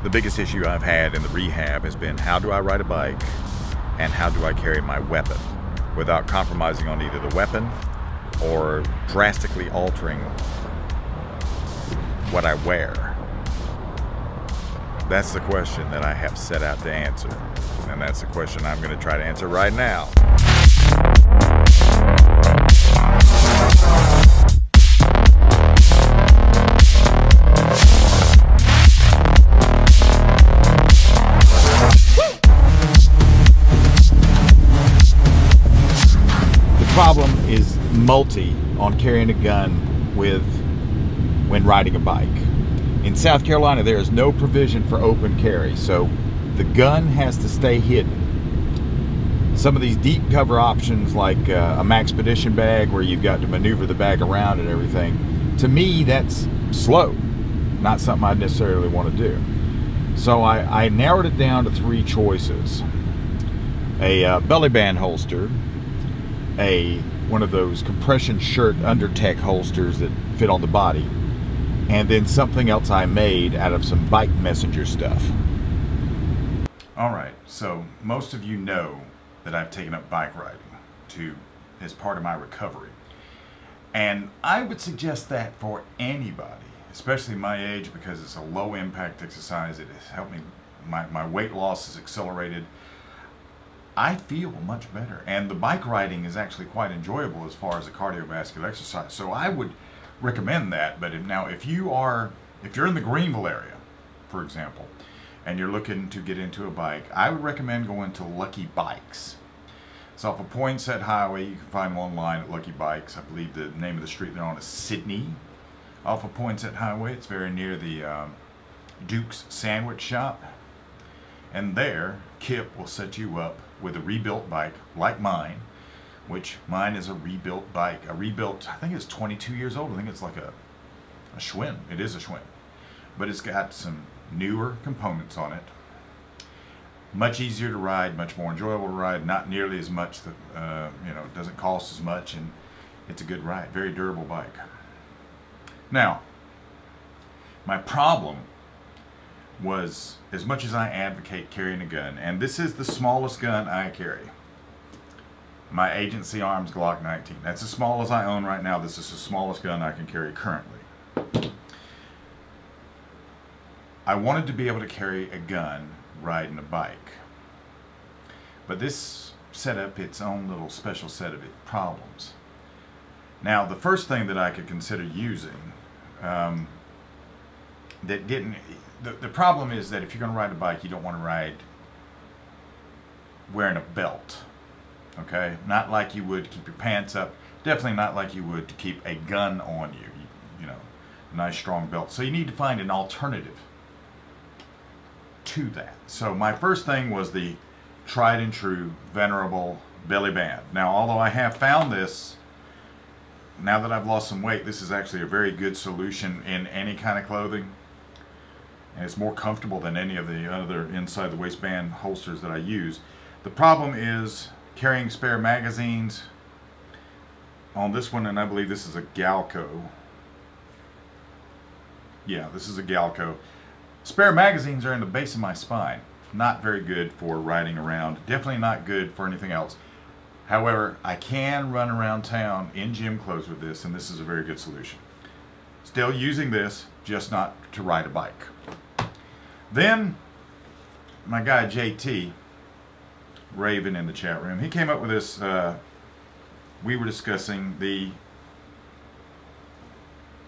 The biggest issue I've had in the rehab has been how do I ride a bike and how do I carry my weapon without compromising on either the weapon or drastically altering what I wear. That's the question that I have set out to answer, and that's the question I'm going to try to answer right now. The problem is multi on carrying a gun when riding a bike. In South Carolina, there is no provision for open carry, so the gun has to stay hidden. Some of these deep cover options, like a Maxpedition bag where you've got to maneuver the bag around and everything, to me that's slow, not something I necessarily want to do. So I narrowed it down to three choices: a belly band holster, one of those compression shirt Undertek holsters that fit on the body, and then something else I made out of some bike messenger stuff. Alright, so most of you know that I've taken up bike riding as part of my recovery, and I would suggest that for anybody, especially my age, because it's a low impact exercise. It has helped me. My weight loss is accelerated. I feel much better, and the bike riding is actually quite enjoyable as far as a cardiovascular exercise, so I would recommend that. But if you're in the Greenville area, for example, and you're looking to get into a bike, I would recommend going to Lucky Bikes. It's off of Poinsett Highway. You can find them online at Lucky Bikes. I believe the name of the street they're on is Sydney, off of Poinsett Highway. It's very near the Duke's sandwich shop, and there Kip will set you up with a rebuilt bike like mine, which mine is a rebuilt bike. A rebuilt, I think it's 22 years old. I think it's like a Schwinn. It is a Schwinn, but it's got some newer components on it. Much easier to ride, much more enjoyable to ride, not nearly as much, it doesn't cost as much, and it's a good ride, very durable bike. Now, my problem was, as much as I advocate carrying a gun, and this is the smallest gun I carry, my Agency Arms Glock 19. That's as small as I own right now. This is the smallest gun I can carry currently. I wanted to be able to carry a gun riding a bike, but this set up its own little special set of problems. Now, the first thing that I could consider using The problem is that if you're going to ride a bike, you don't want to ride wearing a belt, okay? Not like you would to keep your pants up, definitely not like you would to keep a gun on you, a nice strong belt. So you need to find an alternative to that. So my first thing was the tried and true, venerable belly band. Now, although I have found this, now that I've lost some weight, this is actually a very good solution in any kind of clothing. And it's more comfortable than any of the other inside the waistband holsters that I use. The problem is carrying spare magazines on this one, and I believe this is a Galco. Yeah, this is a Galco. Spare magazines are in the base of my spine. Not very good for riding around. Definitely not good for anything else. However, I can run around town in gym clothes with this, and this is a very good solution. Still using this, just not to ride a bike. Then my guy JT Raven in the chat room, he came up with this. We were discussing the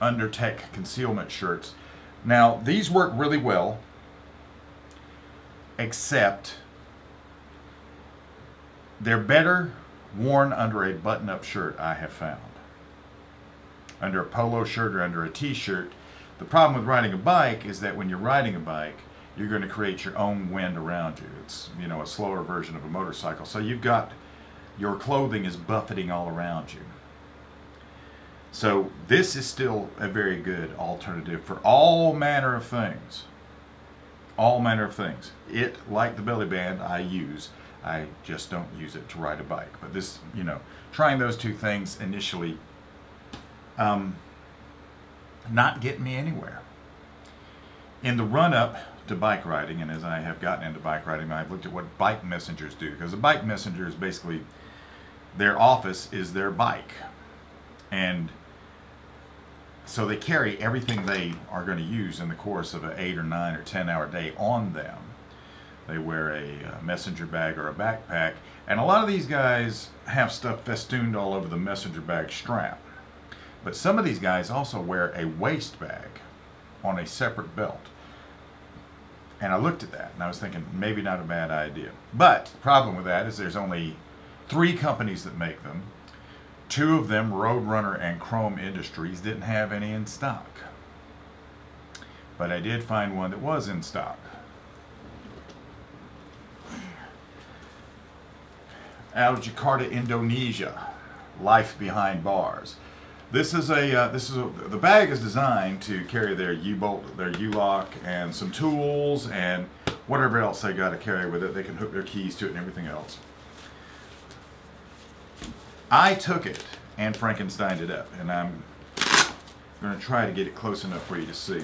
Undertek concealment shirts. Now, these work really well, except they're better worn under a button-up shirt, I have found. Under a polo shirt or under a t-shirt. The problem with riding a bike is that when you're riding a bike, you're going to create your own wind around you. It's, a slower version of a motorcycle. So you've got, your clothing is buffeting all around you. So this is still a very good alternative for all manner of things. All manner of things. It, like the belly band I use, I just don't use it to ride a bike. But this, trying those two things initially, not getting me anywhere. in the run-up to bike riding, and as I have gotten into bike riding, I've looked at what bike messengers do, because a bike messenger is basically, their office is their bike, and so they carry everything they are going to use in the course of an 8 or 9 or 10 hour day on them. They wear a messenger bag or a backpack, and a lot of these guys have stuff festooned all over the messenger bag strap. But some of these guys also wear a waist bag on a separate belt. And I looked at that and I was thinking, maybe not a bad idea. But the problem with that is there's only 3 companies that make them. 2 of them, Roadrunner and Chrome Industries, didn't have any in stock. But I did find one that was in stock. Out of Jakarta, Indonesia, Life Behind Bars. This is a the bag is designed to carry their U-bolt, their U-lock, and some tools and whatever else they got to carry with it. They can hook their keys to it and everything else. I took it and Frankensteined it up, and I'm going to try to get it close enough for you to see.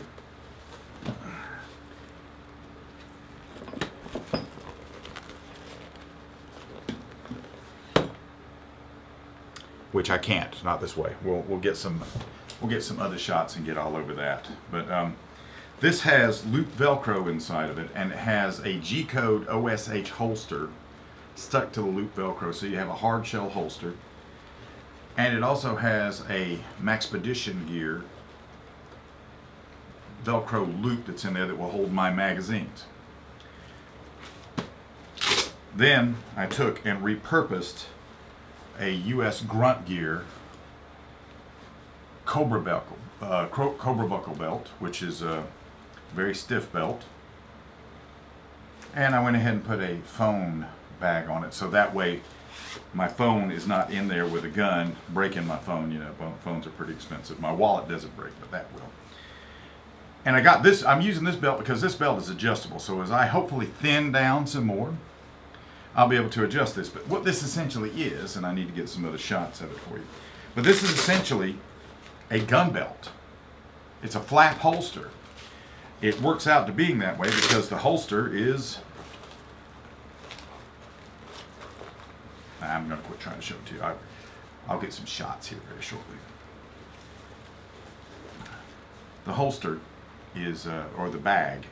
Which I can't, not this way. We'll get some other shots and get all over that. But this has loop Velcro inside of it, and it has a G-Code OSH holster stuck to the loop Velcro, so you have a hard shell holster. And it also has a Maxpedition gear Velcro loop that's in there that will hold my magazines. Then I took and repurposed a U.S. grunt gear cobra buckle belt, which is a very stiff belt, and I went ahead and put a phone bag on it, so that way my phone is not in there with a gun breaking my phone. You know, phones are pretty expensive. My wallet doesn't break, but that will. And I got this, I'm using this belt because this belt is adjustable, so as I hopefully thin down some more, I'll be able to adjust this. But what this essentially is, and I need to get some other shots of it for you, but this is essentially a gun belt. It's a flap holster. It works out to being that way because the holster is, I'm going to quit trying to show it to you. I'll get some shots here very shortly. The holster is, or the bag,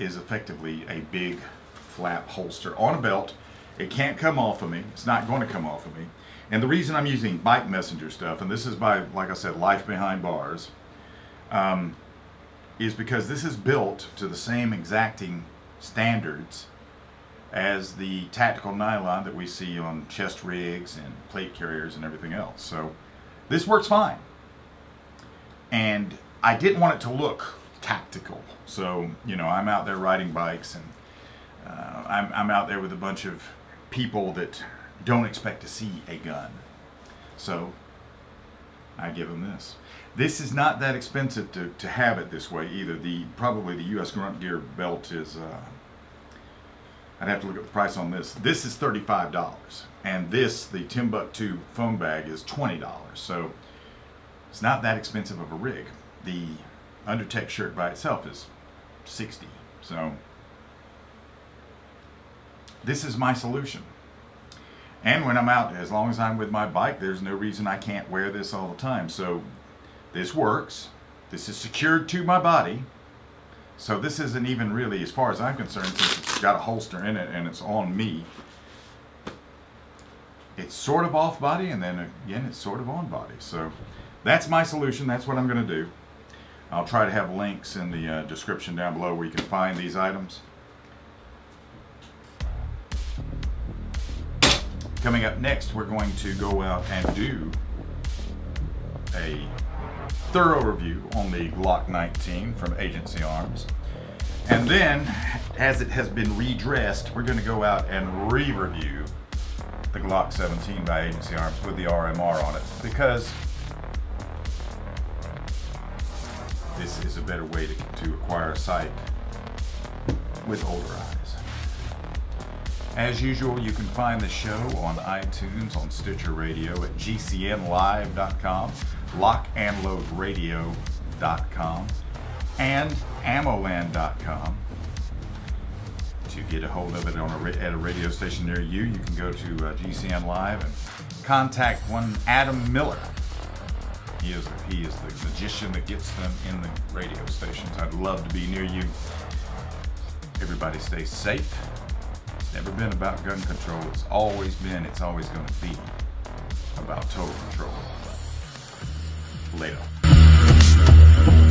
is effectively a big flap holster on a belt. It can't come off of me. It's not going to come off of me. And the reason I'm using bike messenger stuff, and this is by, like I said, Life Behind Bars, is because this is built to the same exacting standards as the tactical nylon that we see on chest rigs and plate carriers and everything else. So this works fine. And I didn't want it to look tactical. So, you know, I'm out there riding bikes, and I'm out there with a bunch of people that don't expect to see a gun. So I give them this. This is not that expensive to have it this way either. Probably the U.S. grunt gear belt is, I'd have to look at the price on this. This is $35, and this, the Timbuktu phone bag, is $20. So it's not that expensive of a rig. The Undertek shirt by itself is $60. So this is my solution. And when I'm out, as long as I'm with my bike, there's no reason I can't wear this all the time. So this works. This is secured to my body. So this isn't even really, as far as I'm concerned, since it's got a holster in it and it's on me, it's sort of off body, and then again it's sort of on body. So that's my solution. That's what I'm going to do. I'll try to have links in the description down below where you can find these items. Coming up next, we're going to go out and do a thorough review on the Glock 19 from Agency Arms. And then, as it has been redressed, we're going to go out and re-review the Glock 17 by Agency Arms with the RMR on it, because this is a better way to acquire a sight with older eyes. As usual, you can find the show on iTunes, on Stitcher Radio, at GCNlive.com, LockAndLoadRadio.com, and AmmoLand.com. To get a hold of it on at a radio station near you, you can go to GCN Live and contact one Adam Miller. He is the magician that gets them in the radio stations. I'd love to be near you. Everybody stay safe. It's never been about gun control. It's always going to be about total control. Later.